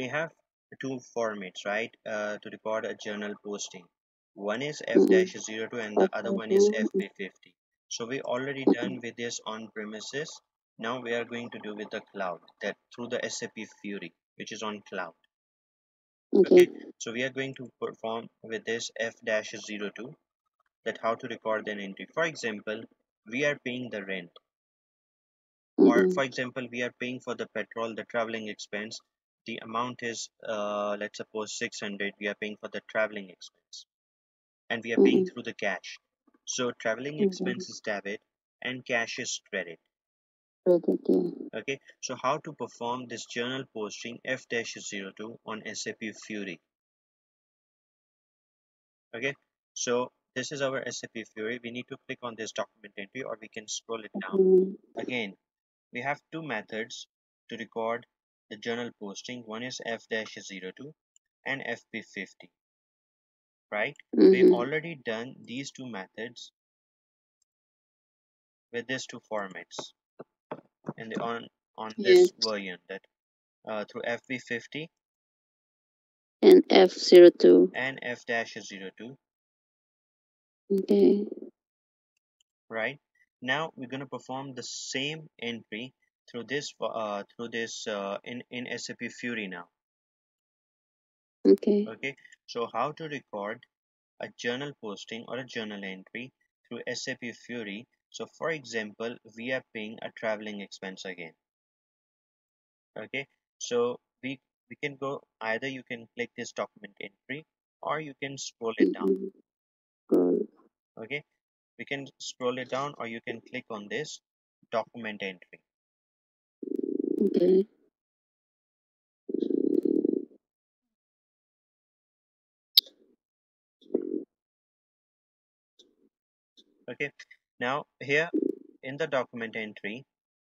we have two formats, right, to record a journal posting. One is F-02 and the other one is FB50. So we already done with this on premises. Now we are going to do with the cloud, that through the SAP Fiori, which is on cloud. Okay. So we are going to perform with this F-02, that how to record an entry. For example, we are paying the rent. Or for example, we are paying for the petrol, the traveling expense. The amount is, let's suppose 600. We are paying for the traveling expense. And we are paying through the cash. So traveling expense is debit and cash is credit. Okay, so how to perform this journal posting F-02 on SAP Fiori. Okay, so this is our SAP Fiori. We need to click on this document entry, or we can scroll it down. Again, we have two methods to record the journal posting. One is F-02 and FB50. Right? We've already done these two methods with these two formats. And on this version, that through FB50 and F-02 and F-02. Okay. Right. Now we're going to perform the same entry through this in SAP Fiori now. Okay. Okay. So how to record a journal posting or a journal entry through SAP Fiori. So for example, we are paying a traveling expense again. Okay. So we can go, either you can click this document entry or you can scroll it down. Okay. We can scroll it down, or you can click on this document entry. Okay. Okay. Now here in the document entry,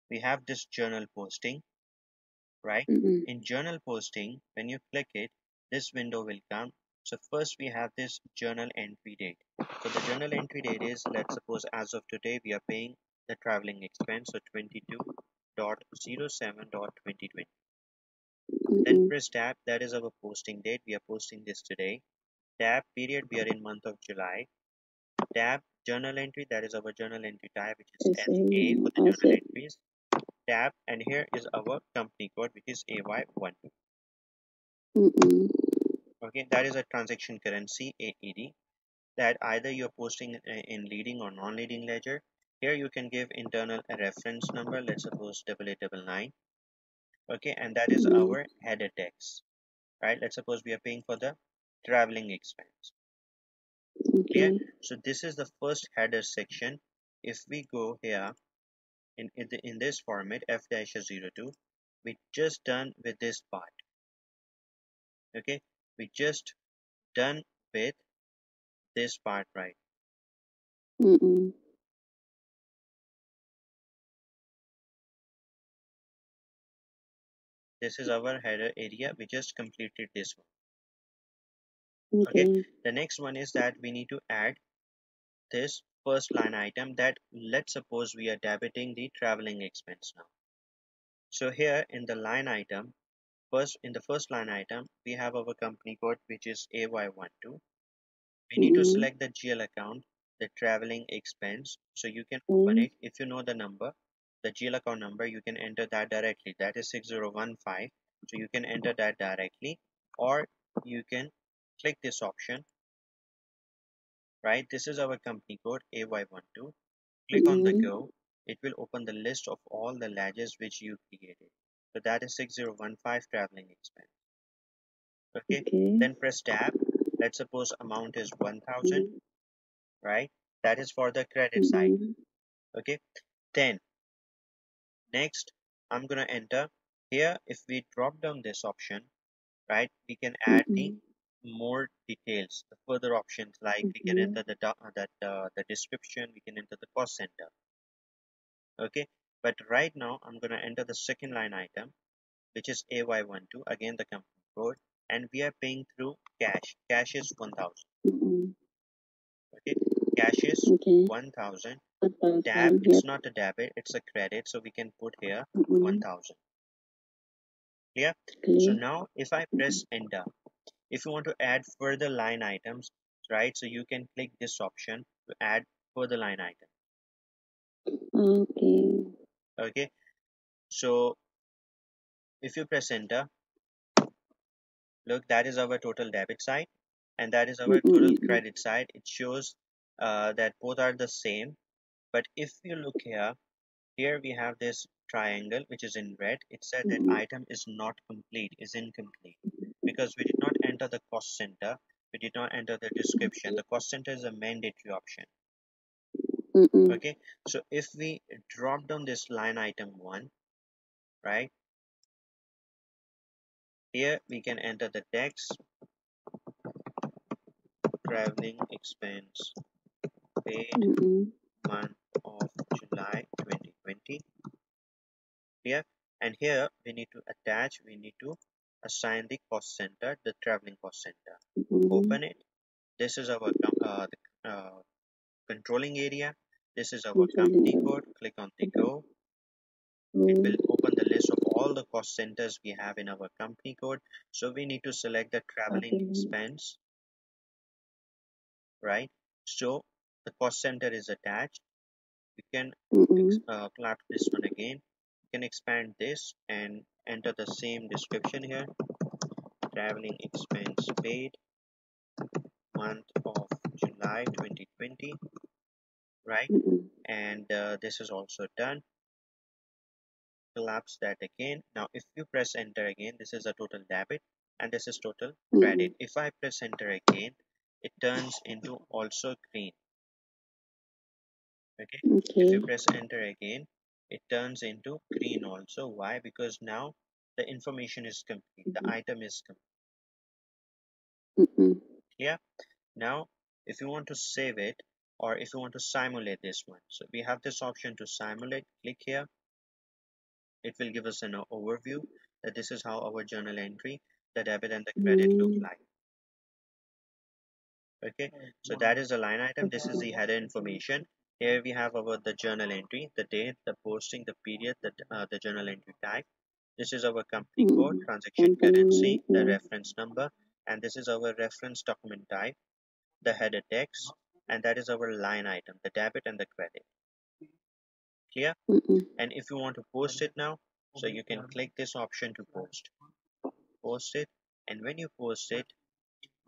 we have this journal posting, right? In journal posting, when you click it, this window will come. So first we have this journal entry date. So the journal entry date is, let's suppose as of today, we are paying the traveling expense. So 22.07.2020. Then press tab, that is our posting date. We are posting this today. Tab period, we are in month of July. Tab journal entry, that is our journal entry type, which is SA for the journal entries. Tab, and here is our company code, which is AY1. Okay, that is a transaction currency, AED, that either you're posting in leading or non-leading ledger. Here you can give internal a reference number, let's suppose 8899. Okay, and that is our header text, right? Let's suppose we are paying for the traveling expense. Okay, so this is the first header section. If we go here in this format, F-02, we just done with this part. Okay. We just done with this part, right? This is our header area. We just completed this one. Okay. The next one is that we need to add this first line item, that let's suppose we are debiting the traveling expense now. So here in the line item, first, in the first line item, we have our company code, which is AY12. We need to select the GL account, the traveling expense. So you can open it. If you know the number, the GL account number, you can enter that directly. That is 6015. So you can enter that directly, or you can click this option. Right? This is our company code, AY12. Click on the go. It will open the list of all the ledgers which you created. So that is 6015 traveling expense. Okay. Then press tab. Let's suppose amount is 1000, right? That is for the credit side. Okay. Then next, I'm going to enter here. If we drop down this option, right, we can add the more details, the further options, like we can enter the description, we can enter the cost center. Okay. But right now, I'm going to enter the second line item, which is AY12, again the company code, and we are paying through cash. Cash is 1000. Okay, cash is 1000. Tab, it's not a debit, it's a credit, so we can put here 1000. Clear? So now if I press enter, if you want to add further line items, right, so you can click this option to add further line item. Okay, so if you press enter, look, that is our total debit side and that is our total credit side. It shows that both are the same, but if you look here, here we have this triangle which is in red. It said that item is not complete, is incomplete, because we did not enter the cost center, we did not enter the description. The cost center is a mandatory option. Okay, so if we drop down this line item 1, right, here we can enter the text, traveling expense paid month of July 2020. Here, and here we need to attach, we need to assign the cost center, the traveling cost center. Open it. This is our controlling area. This is our company code. Click on the go. It will open the list of all the cost centers we have in our company code. So we need to select the traveling expense, right? So the cost center is attached. We can collapse this one again. You can expand this and enter the same description here. Traveling expense paid month of July 2020, right? And this is also done. Collapse that again. Now if you press enter again, this is a total debit and this is total credit. If I press enter again, it turns into also green. Okay, if you press enter again, it turns into green also. Why? Because now the information is complete, the item is complete. Yeah, now if you want to save it or if you want to simulate this one, so we have this option to simulate. Click here. It will give us an overview that this is how our journal entry, the debit and the credit look like. Okay, so that is the line item. This is the header information. Here we have our the journal entry, the date, the posting, the period, the journal entry type. This is our company code, transaction currency, the reference number, and this is our reference document type, the header text, and that is our line item, the debit and the credit. Clear? And if you want to post it now, so you can click this option to post. Post it, and when you post it,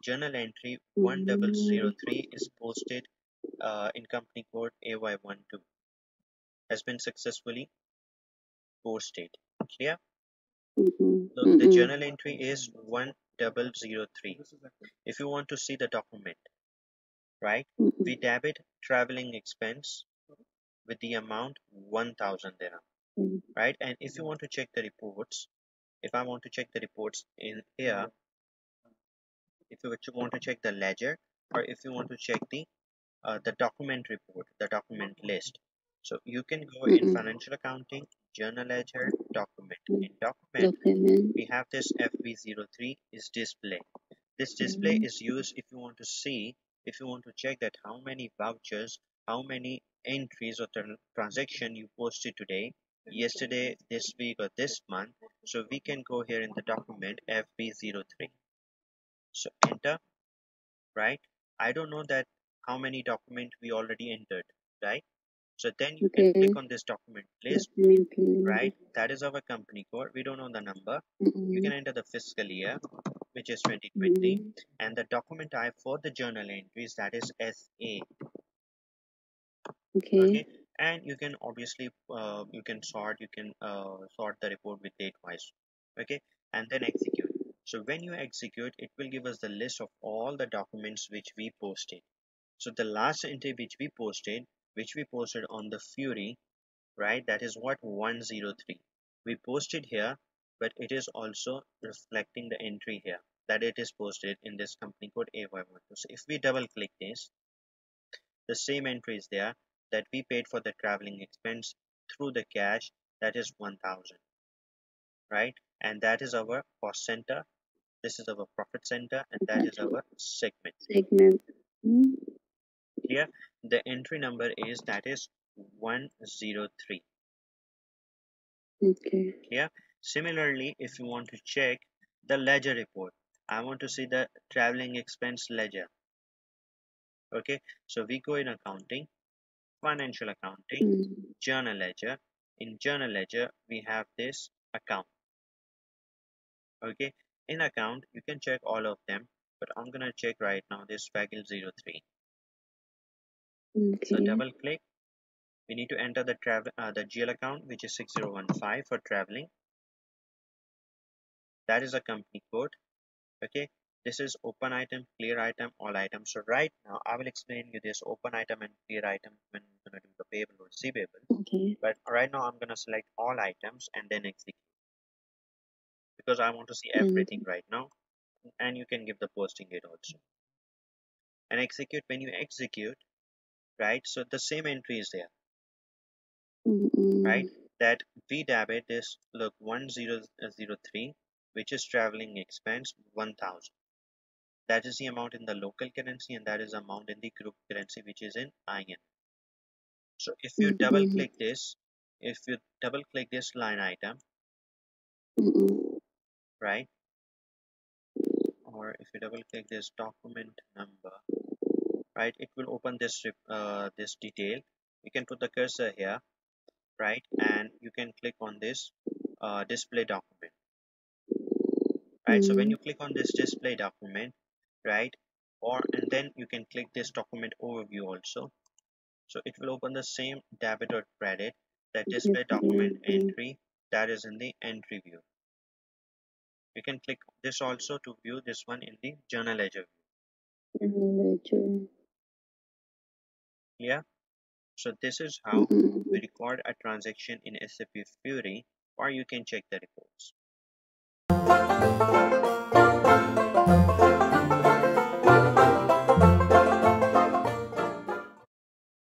journal entry 1003 is posted in company code AY12, has been successfully posted. Clear? So the journal entry is 1003. If you want to see the document, right, we debit traveling expense with the amount 1000 dirham, right? And if you want to check the reports, if I want to check the reports in here, if you want to check the ledger, or if you want to check the document report, the document list, so you can go in financial accounting, journal ledger, document. In document, we have this FB03 is display. This display is used if you want to see, if you want to check that how many vouchers, how many entries or transaction you posted today, yesterday, this week or this month. So we can go here in the document FB03, so enter, right? I don't know that how many document we already entered, right? So then you can click on this document list, right? That is our company code. We don't know the number. You can enter the fiscal year, which is 2020, and the document type for the journal entries, that is SA. Okay. And you can obviously sort the report with date wise. Okay, and then execute. So when you execute, it will give us the list of all the documents which we posted. So the last entry which we posted on the Fiori, right, that is what 103 we posted here, but it is also reflecting the entry here that it is posted in this company code AY1. So if we double click this, the same entry is there that we paid for the traveling expense through the cash, that is 1000, right? And that is our cost center, this is our profit center, and that is our segment. Here the entry number is, that is 103. Okay. Here Similarly, if you want to check the ledger report, I want to see the traveling expense ledger. Okay, so we go in accounting, financial accounting, journal ledger. In journal ledger, we have this account. Okay, in account, you can check all of them, but I'm gonna check right now this FB03. Okay. So double click. We need to enter the GL account, which is 6015 for traveling. That is a company code. Okay, this is open item, clear item, all items. So right now I will explain you this open item and clear item when I'm gonna do the payable or receivable. Okay. But right now I'm gonna select all items and then execute, because I want to see everything right now. And you can give the posting date also. And execute, when you execute, right, so the same entry is there, right, that we debit this, look, 1003, which is traveling expense 1000. That is the amount in the local currency, and that is amount in the group currency, which is in IN. So if you double click this, if you double click this line item, right, or if you double click this document number, right, it will open this this detail. You can put the cursor here, right, and you can click on this display document, right. So when you click on this display document, right, or and then you can click this document overview also. So it will open the same debit or credit, that display document entry, that is in the entry view. You can click this also to view this one in the journal ledger view. Yeah. So this is how we record a transaction in SAP Fiori, or you can check the reports.